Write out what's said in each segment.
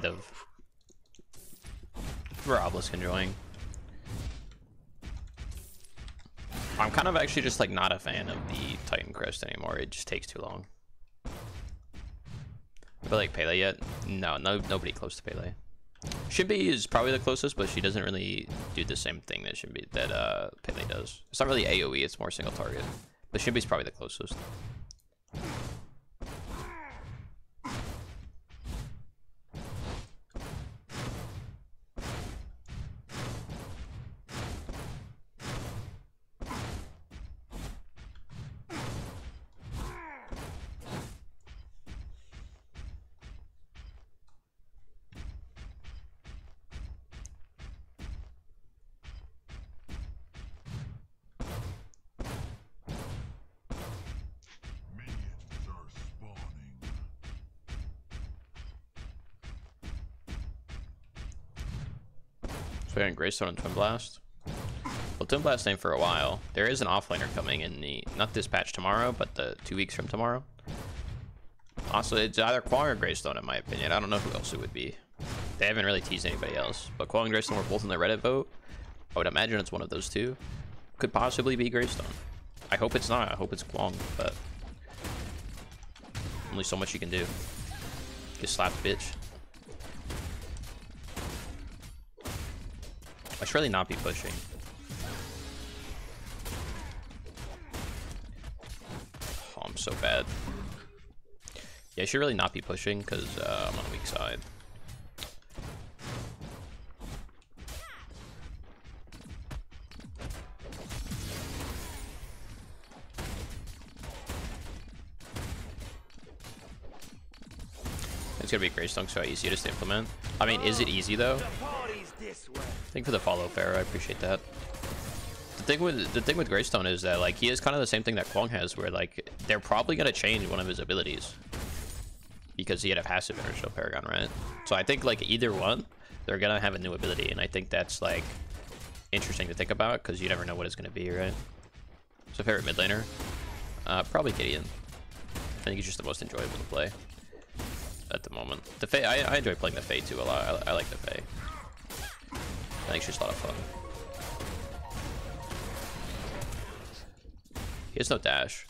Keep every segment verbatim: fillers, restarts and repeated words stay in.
Kind of. We're Obelisk enjoying. I'm kind of actually just like not a fan of the Titan Crest anymore. It just takes too long. But like Pele yet? No, no, nobody close to Pele. Shinbi is probably the closest, but she doesn't really do the same thing that Shinbi that uh, Pele does. It's not really AoE; it's more single target. But Shinbi's probably the closest. In Greystone and Twin Blast. Well, Twin Blast name for a while. There is an offlaner coming in the not this patch tomorrow, but the two weeks from tomorrow. Also, it's either Quang or Greystone in my opinion. I don't know who else it would be. They haven't really teased anybody else. But Quang and Greystone were both in the Reddit vote. I would imagine it's one of those two. Could possibly be Greystone. I hope it's not. I hope it's Quang, but only so much you can do. Get slapped, bitch. I should really not be pushing. Oh, I'm so bad. Yeah, I should really not be pushing because uh, I'm on the weak side. It's gonna be Greystone, so easy to implement. I mean, is it easy though? Thank you for the follow, Pharah. I appreciate that. The thing with the thing with Greystone is that like he is kind of the same thing that Kwong has, where like they're probably gonna change one of his abilities because he had a passive original Paragon, right? So I think like either one, they're gonna have a new ability, and I think that's like interesting to think about because you never know what it's gonna be, right? So favorite mid laner, uh, probably Gideon. I think he's just the most enjoyable to play at the moment. The Fae, I, I enjoy playing the Fae too a lot. I, I like the Fae. I think she's a lot of fun. He has no dash.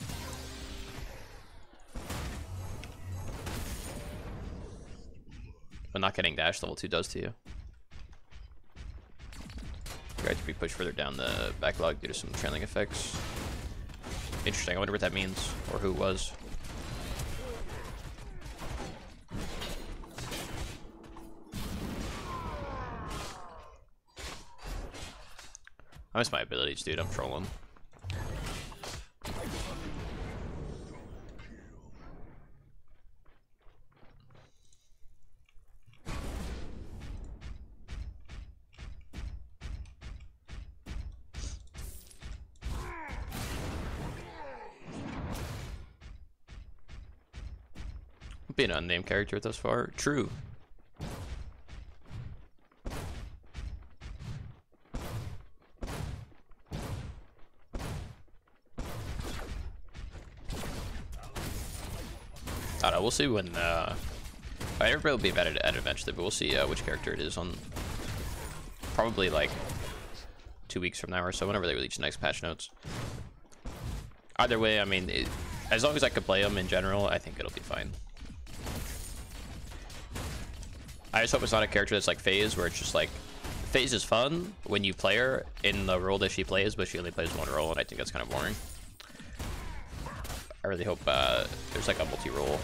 But not getting dash level two does to you. You have to be pushed further down the backlog due to some trailing effects. Interesting. I wonder what that means or who it was. I miss my abilities, dude. I'm trolling. Being an unnamed character thus far. True. We'll see when uh I everybody will be bad at it eventually, but we'll see uh, which character it is on probably like two weeks from now or so, whenever they release the next patch notes. Either way, I mean it, as long as I can play them in general, I think it'll be fine. I just hope it's not a character that's like Phase, where it's just like Phase is fun when you play her in the role that she plays, but she only plays one role, and I think that's kind of boring. I really hope uh there's like a multi-role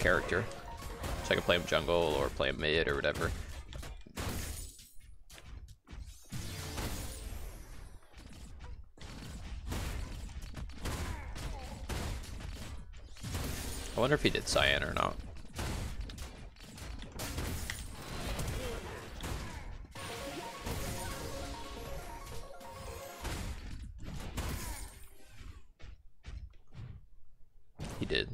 character, so I can play him jungle or play him mid or whatever. I wonder if he did Cyan or not. He did.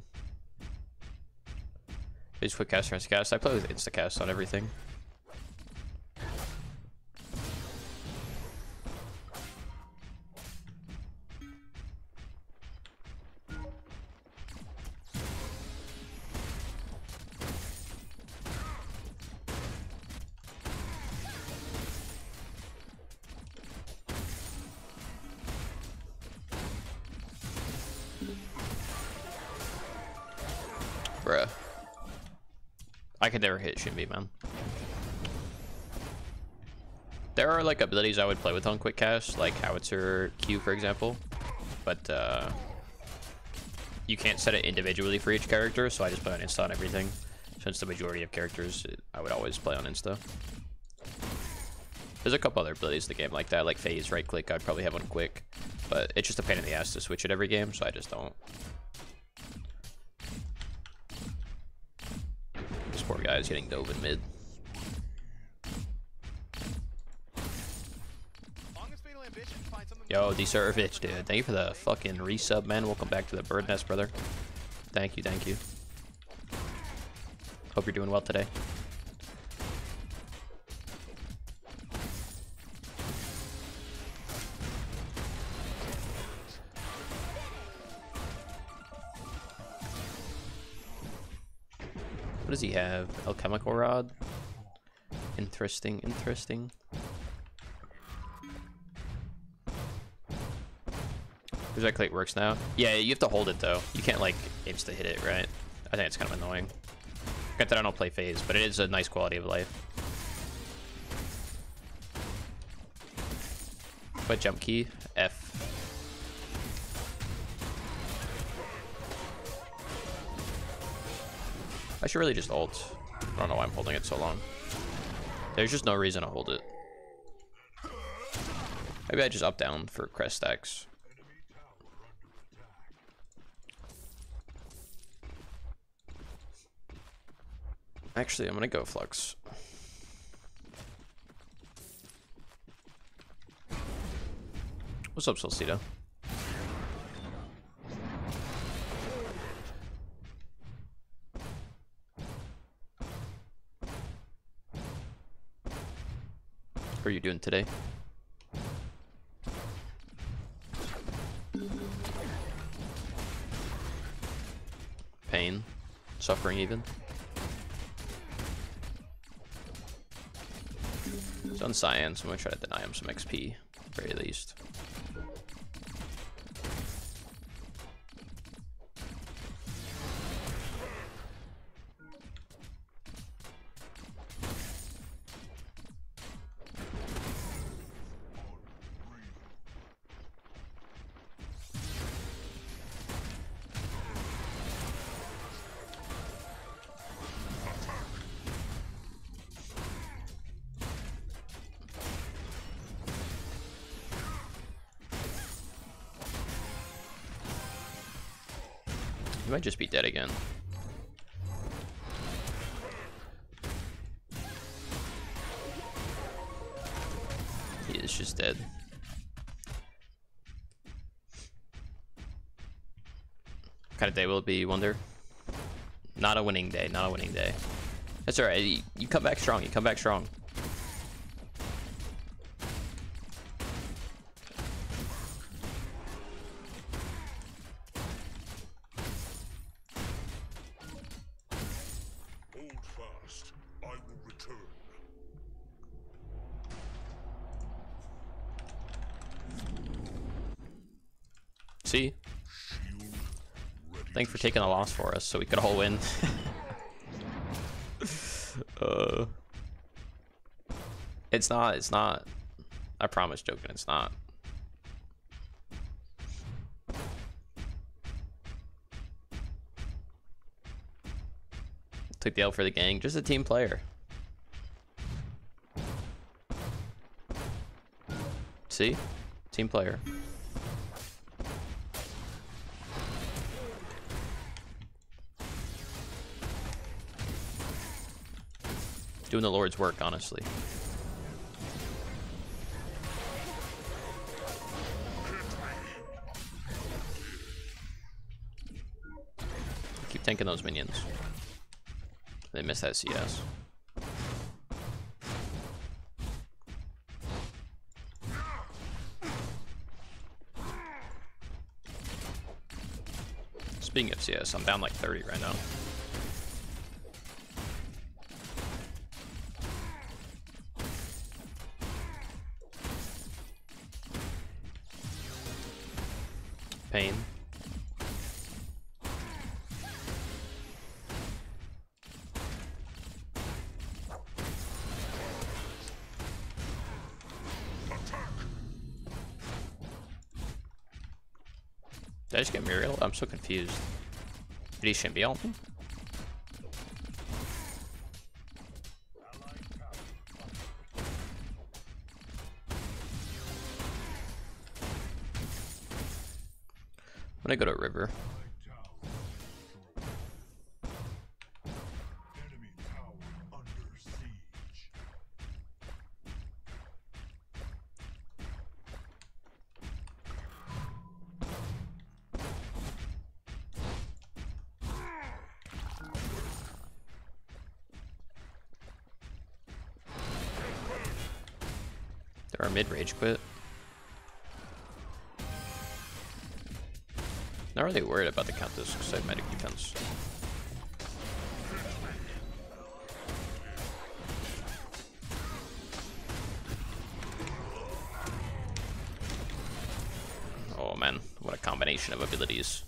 I just put cast or instacast. I play with instacast on everything. I could never hit Shinbi, man. There are like abilities I would play with on quick cast, like Howitzer Q, for example, but uh, you can't set it individually for each character, so I just play on Insta on everything. Since the majority of characters, I would always play on Insta. There's a couple other abilities in the game like that, like Phase, right click, I'd probably have on quick, but it's just a pain in the ass to switch it every game, so I just don't. This poor guy is getting dove in mid. Yo, Deservich, dude. Thank you for the fucking resub, man. Welcome back to the bird nest, brother. Thank you, thank you. Hope you're doing well today. What does he have? Alchemical rod? Interesting, interesting. There's that click works now. Yeah, you have to hold it though. You can't like insta hit it, right? I think it's kind of annoying. Granted, that I don't play Phase, but it is a nice quality of life. But jump key F. I should really just ult. I don't know why I'm holding it so long. There's just no reason to hold it. Maybe I just up down for crest stacks. Actually, I'm gonna go Flux. What's up, Solcito? How are you doing today? Pain, suffering even. It's on Cyan, so I'm gonna try to deny him some X P, at the very least. You might just be dead again. He is just dead. What kind of day will it be, you wonder? Not a winning day, not a winning day. That's alright, you, you come back strong, you come back strong. Thanks for taking the loss for us so we could all win. uh, it's not, it's not. I promise, joking, it's not. Took the L for the gang, just a team player. See? Team player. Doing the Lord's work, honestly. Keep tanking those minions. They missed that C S. Speaking of C S, I'm down like thirty right now. Pain. Did I just get Muriel? I'm so confused. Did he Shinbi ult me? I'm gonna go to river. Our mid rage quit. Not really worried about the Countess because I have medic defense. Oh man, what a combination of abilities.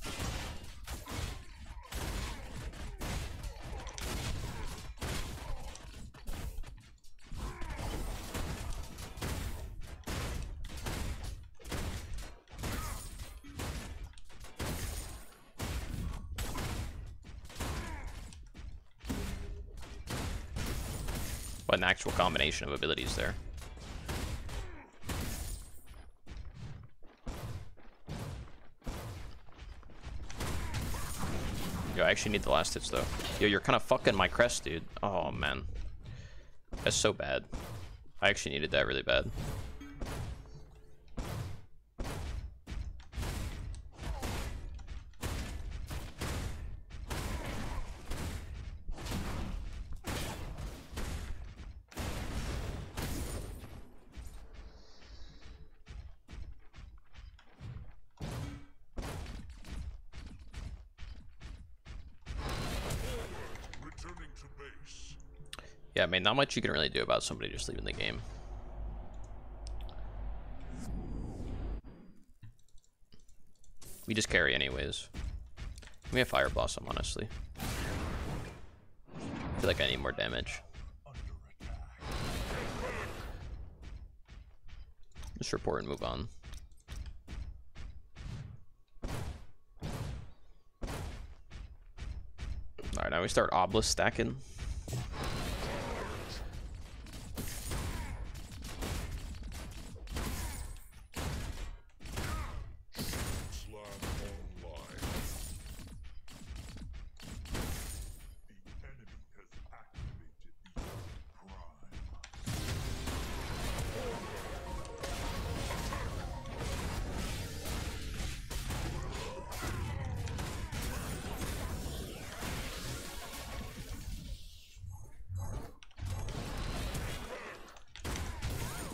What an actual combination of abilities there. Yo, I actually need the last hits though. Yo, you're kind of fucking my crest, dude. Oh man, that's so bad. I actually needed that really bad. Yeah, I mean, not much you can really do about somebody just leaving the game. We just carry anyways. We have Fire Blossom, honestly. I feel like I need more damage. Just report and move on. Alright, now we start Obelisk stacking.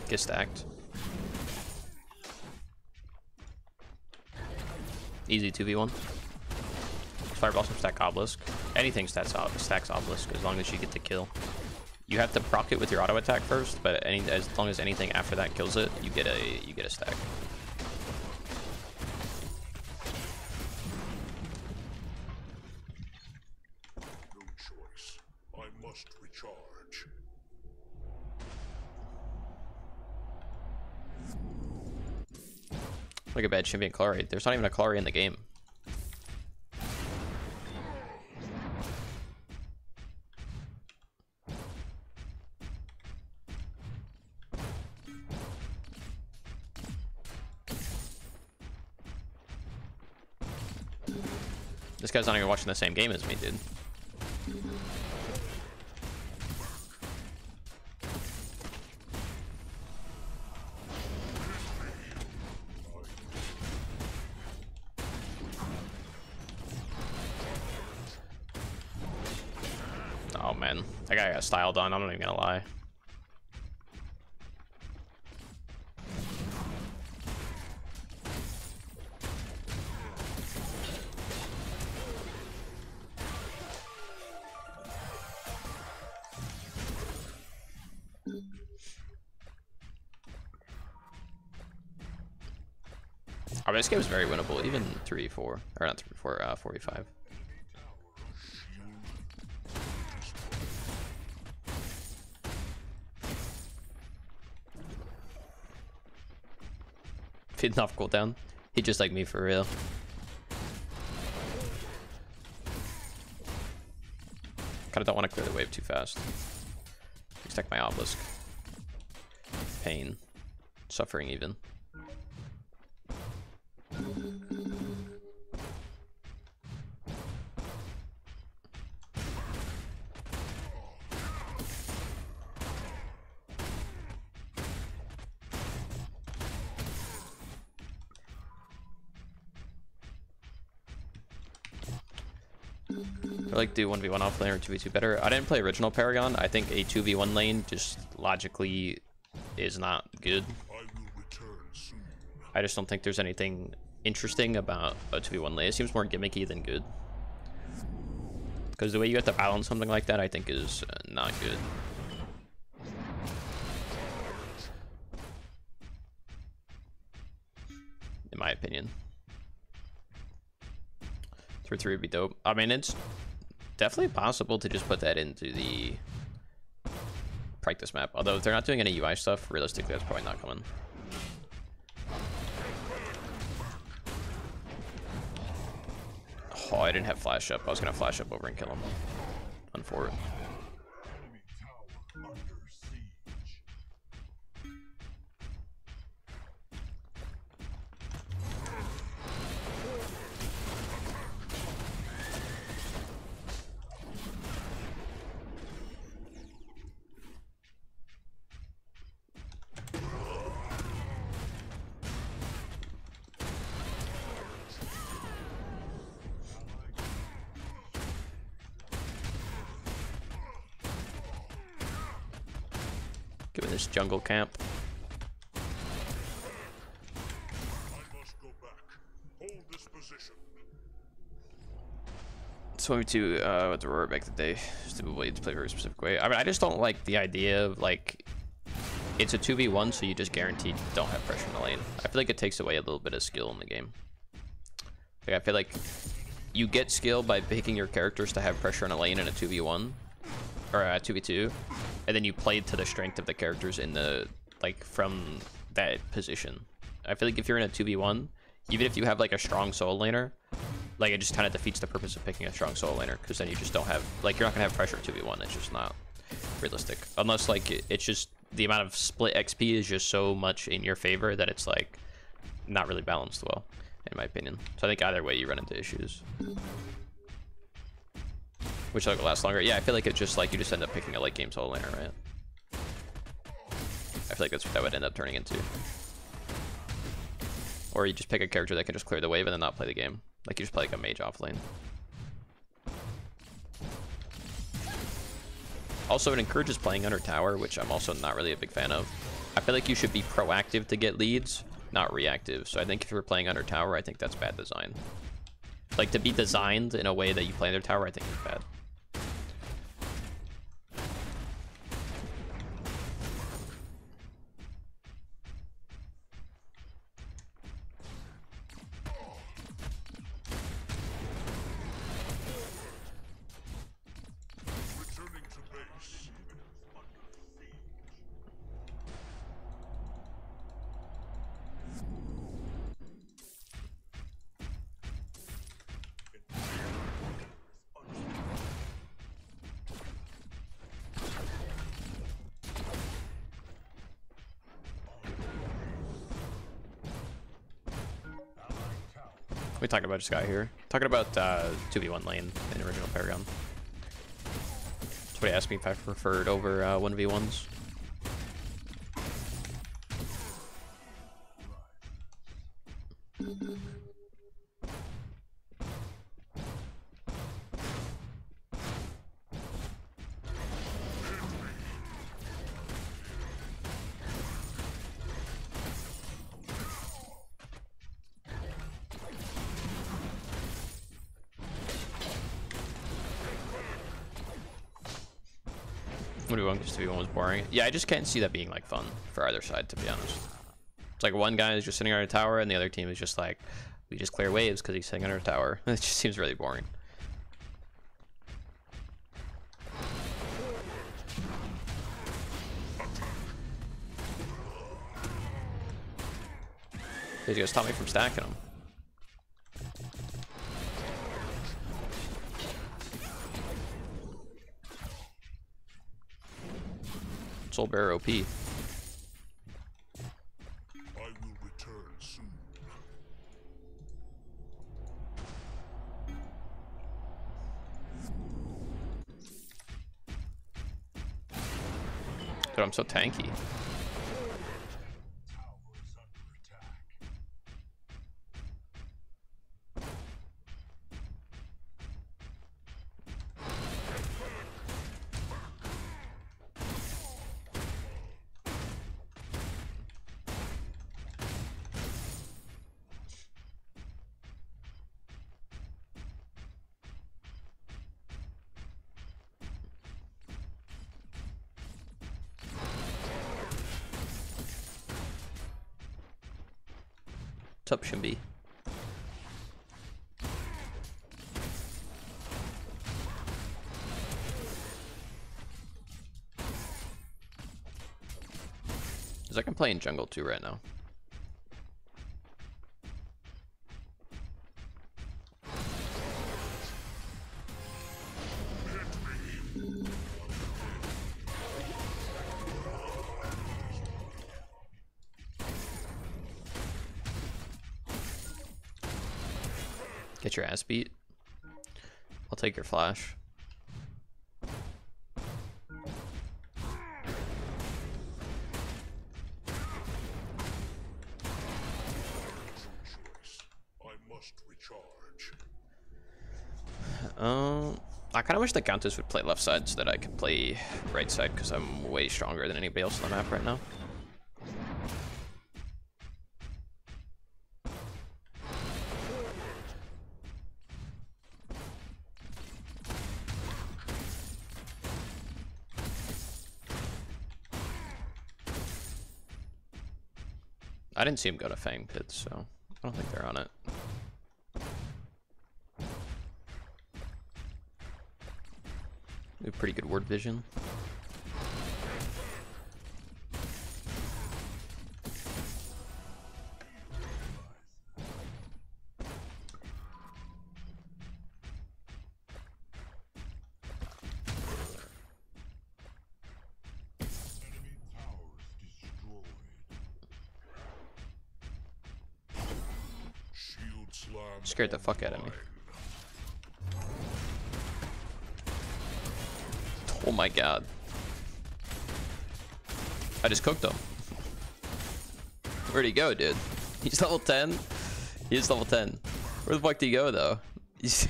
Get stacked. Easy two v one. Fire Blossom stack Obelisk. Anything stacks, ob stacks Obelisk as long as you get the kill. You have to proc it with your auto attack first, but any, as long as anything after that kills it, you get a you get a stack. No choice. I must recharge. Look at bad Shinbi and Clary. There's not even a Clary in the game. This guy's not even watching the same game as me, dude. Oh man, that guy got styled on, I'm not even gonna lie. I mean, this game is very winnable, even three v four, or not three v four, uh, four v five. Didn't have cooldown. He just like me for real. Kind of don't want to clear the wave too fast. Stack my obelisk. Pain. Suffering even. I like do one v one off lane or two v two better. I didn't play original Paragon. I think a two v one lane just logically is not good. I just don't think there's anything interesting about a two v one lane. It seems more gimmicky than good. Because the way you have to balance something like that, I think, is not good. In my opinion. three three would be dope. I mean, it's definitely possible to just put that into the practice map. Although, if they're not doing any U I stuff, realistically, that's probably not coming. Oh, I didn't have flash up. I was going to flash up over and kill him. Unfortunately. Given this jungle camp. I must go back. Hold this position. So we do uh with Aurora back today. Stupidly to play a very specific way. I mean, I just don't like the idea of like it's a two v one, so you just guaranteed don't have pressure in the lane. I feel like it takes away a little bit of skill in the game. Like I feel like you get skill by picking your characters to have pressure in a lane in a two v one. Or uh, two v two, and then you played to the strength of the characters in the, like, from that position. I feel like if you're in a two v one, even if you have, like, a strong soul laner, like, it just kind of defeats the purpose of picking a strong soul laner, because then you just don't have, like, you're not going to have pressure at two v one. It's just not realistic. Unless, like, it, it's just, the amount of split X P is just so much in your favor that it's, like, not really balanced well, in my opinion. So I think either way you run into issues. Which like lasts longer. Yeah, I feel like it just like you just end up picking a late game solo laner, right? I feel like that's what that would end up turning into. Or you just pick a character that can just clear the wave and then not play the game. Like you just play like a mage off lane. Also, it encourages playing under tower, which I'm also not really a big fan of. I feel like you should be proactive to get leads, not reactive. So I think if you're playing under tower, I think that's bad design. Like to be designed in a way that you play under tower, I think is bad. We talking about this guy here. Talking about uh, two v one lane in original Paragon. Somebody asked me if I preferred over uh, one v ones. two v one was boring. Yeah, I just can't see that being like fun for either side, to be honest. It's like one guy is just sitting on a tower and the other team is just like, we just clear waves because he's sitting under a tower. It just seems really boring. He's gonna stop me from stacking him. SoulRe4p three r O P. I will return soon. Dude, I'm so tanky. Up, Shinbi. Cause I can play in jungle too right now. Get your ass beat. I'll take your flash. I must recharge. Um, I kind of wish the Countess would play left side so that I could play right side because I'm way stronger than anybody else on the map right now. I didn't see him go to Fang Pits, so I don't think they're on it. We have pretty good word vision. Scared the fuck out of me. Oh my god. I just cooked him. Where'd he go, dude? He's level ten? He's level ten. Where the fuck did he go, though? He's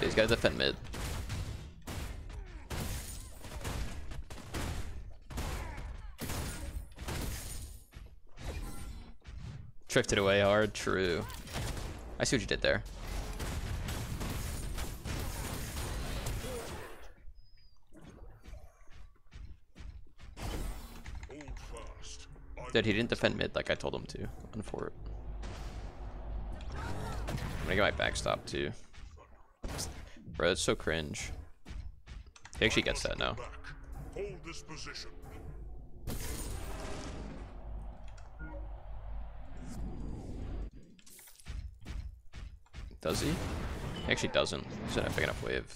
These guys defend mid. Drifted away hard, true. I see what you did there. Dude, he didn't defend mid like I told him to. Unfortunate. I'm gonna get my backstop too. Bro, that's so cringe. He actually gets that now. Hold this position. Does he? He actually doesn't. He's not a big enough wave.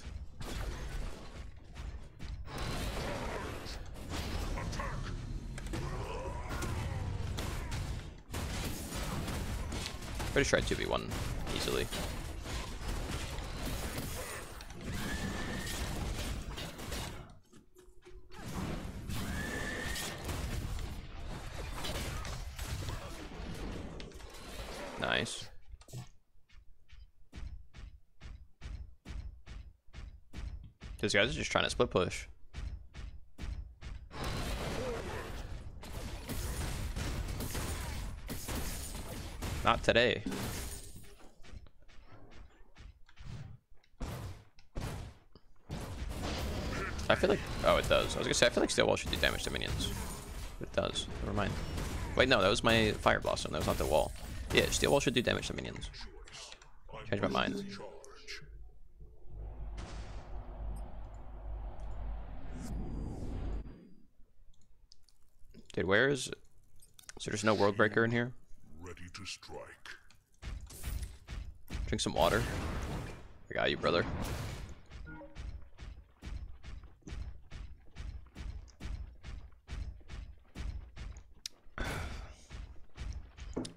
Pretty sure I two v one easily. Nice. These guys are just trying to split push. Not today. I feel like, oh, it does. I was gonna say, I feel like Steel Wall should do damage to minions. It does, never mind. Wait, no, that was my Fire Blossom. That was not the wall. Yeah, Steel Wall should do damage to minions. Change my mind. Dude, where is it? So there's no World Breaker in here? Ready to strike. Drink some water. I got you, brother.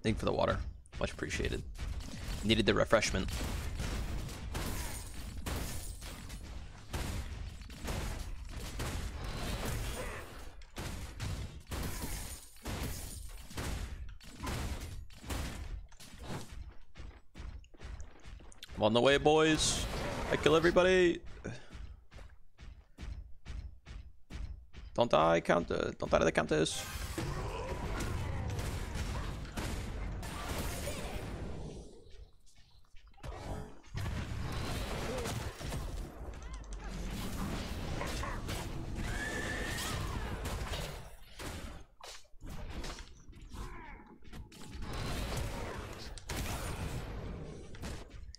Thank you for the water. Much appreciated. Needed the refreshment. I'm on the way, boys. I kill everybody. Don't die, count. Uh, don't die to the Countess.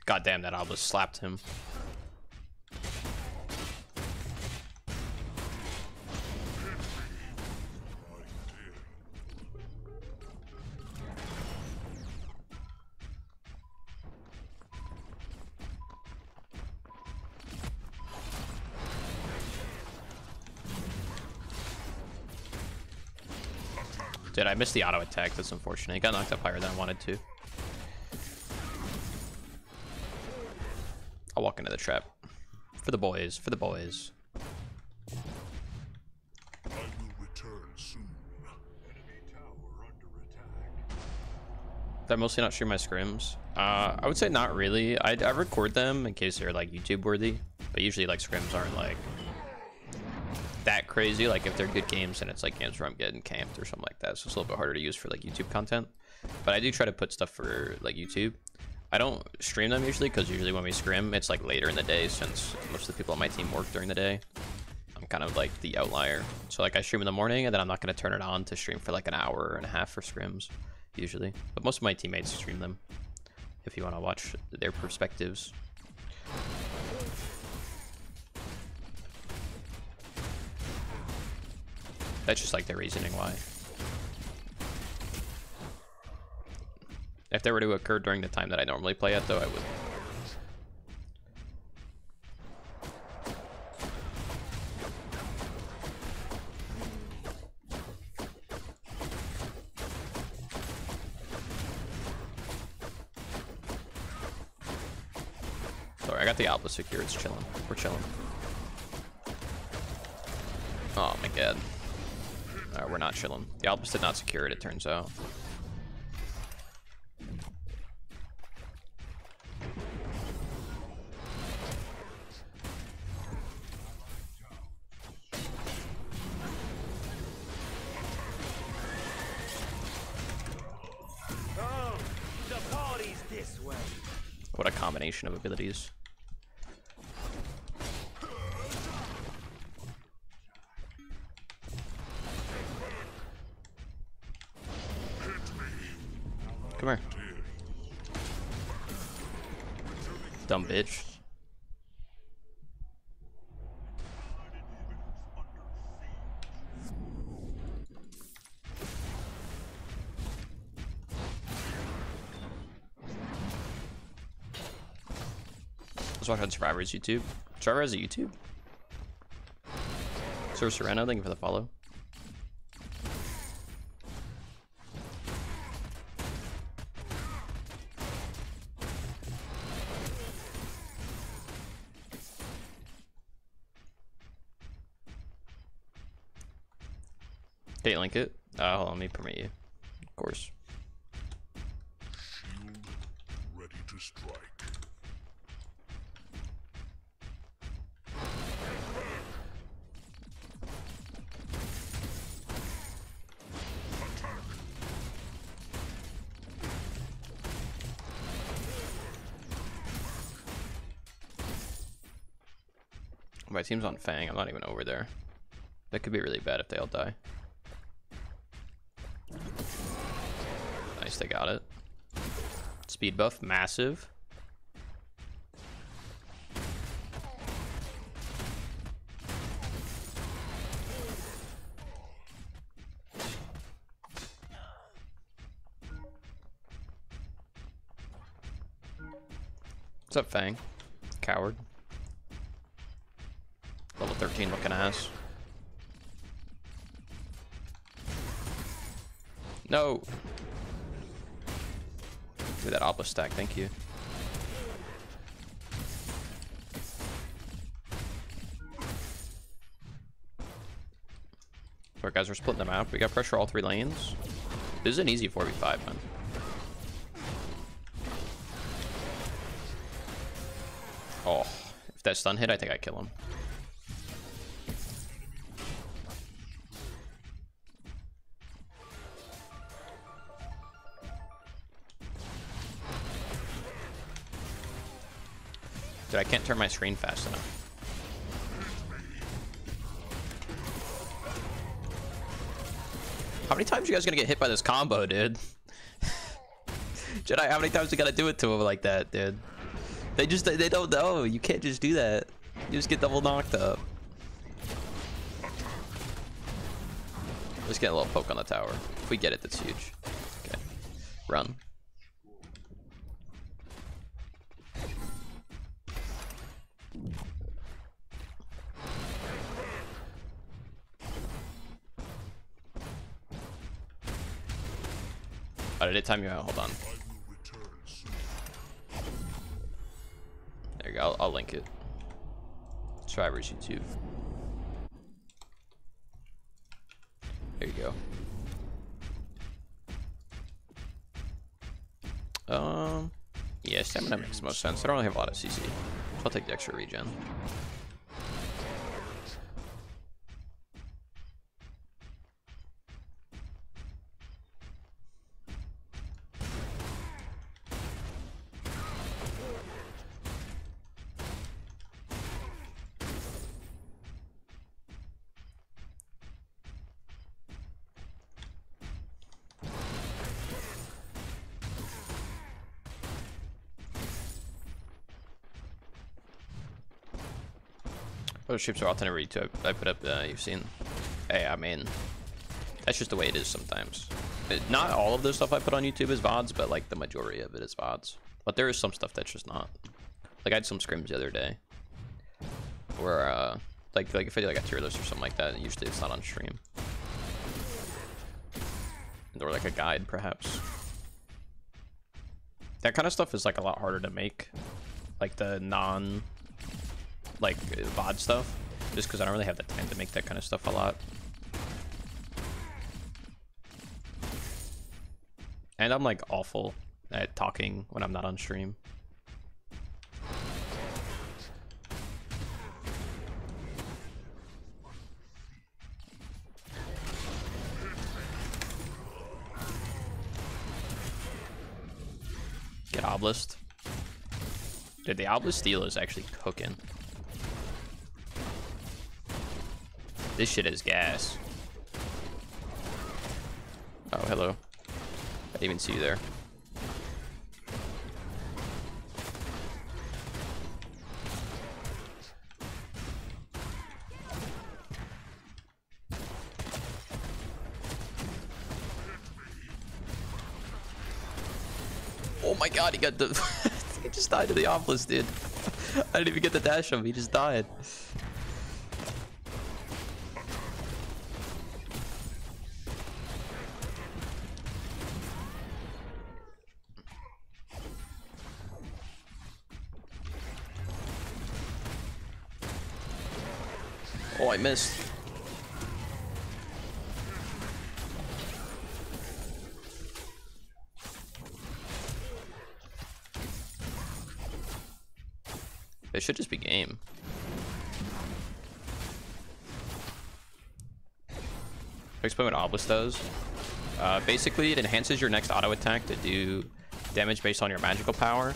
God damn, that Albus slapped him. Dude, I missed the auto attack. That's unfortunate. He got knocked up higher than I wanted to. I'll walk into the trap. For the boys. For the boys. I will return soon. Enemy tower under attack. Did I mostly not stream my scrims? Uh, I would say not really. I, I record them in case they're like YouTube worthy. But usually like scrims aren't like that crazy. Like if they're good games and it's like games where I'm getting camped or something like that. So it's a little bit harder to use for like YouTube content. But I do try to put stuff for like YouTube. I don't stream them usually because usually when we scrim, it's like later in the day since most of the people on my team work during the day. I'm kind of like the outlier. So like I stream in the morning and then I'm not going to turn it on to stream for like an hour and a half for scrims usually. But most of my teammates stream them if you want to watch their perspectives. That's just like their reasoning why. If they were to occur during the time that I normally play at, though, I would. Sorry, I got the Albus secure. It's chilling. We're chilling. Oh my god. No, we're not chilling. The Albus did not secure it, it turns out. What a combination of abilities. Come here. Dumb bitch. Watch on Survivors YouTube. Survivors at YouTube. Sir Serena, thank you for the follow. Date link it. Uh, hold on, let me permit you. Of course. Shield ready to strike. My team's on Fang. I'm not even over there. That could be really bad if they all die. Nice, they got it. Speed buff, massive. What's up, Fang? Coward. Level thirteen looking ass. No. me that Albus stack, thank you. Alright guys, we're splitting them out. We got pressure all three lanes. This is an easy four v five, man. Oh, if that stun hit, I think I kill him. Dude, I can't turn my screen fast enough. How many times are you guys gonna get hit by this combo, dude? Jedi, how many times you gotta do it to him like that, dude? They just, they don't know. You can't just do that. You just get double knocked up. Just get a little poke on the tower. If we get it, that's huge. Okay. Run. I did time you out. Hold on. There you go. I'll, I'll link it. Survivors YouTube. There you go. Um. Yeah, stamina makes the most sense. I don't really have a lot of C C. So I'll take the extra regen. Those ships are alternative to I put up, uh, you've seen. Hey, I mean, that's just the way it is sometimes. It, not all of the stuff I put on YouTube is V O Ds, but like the majority of it is V O Ds. But there is some stuff that's just not. Like I had some scrims the other day where, uh, like, like if I did like a tier list or something like that, and usually it's not on stream. Or like a guide, perhaps. That kind of stuff is like a lot harder to make. Like the non... like V O D stuff, just because I don't really have the time to make that kind of stuff a lot. And I'm like awful at talking when I'm not on stream. Get Obelisk. Dude, the Obelisk Steel is actually cooking. This shit is gas. Oh, hello. I didn't even see you there. Oh my god, he got the... he just died to the Obelisk, dude. I didn't even get to dash him, he just died. Oh, I missed. It should just be game. Explain what Obelisk does. Uh, basically, it enhances your next auto attack to do damage based on your magical power.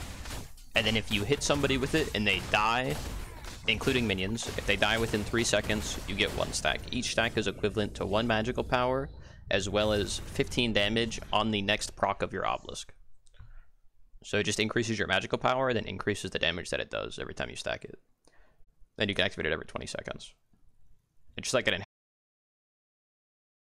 And then if you hit somebody with it and they die, including minions, if they die within three seconds, you get one stack. Each stack is equivalent to one magical power, as well as fifteen damage on the next proc of your Obelisk. So it just increases your magical power, then increases the damage that it does every time you stack it. Then you can activate it every twenty seconds. It's just like an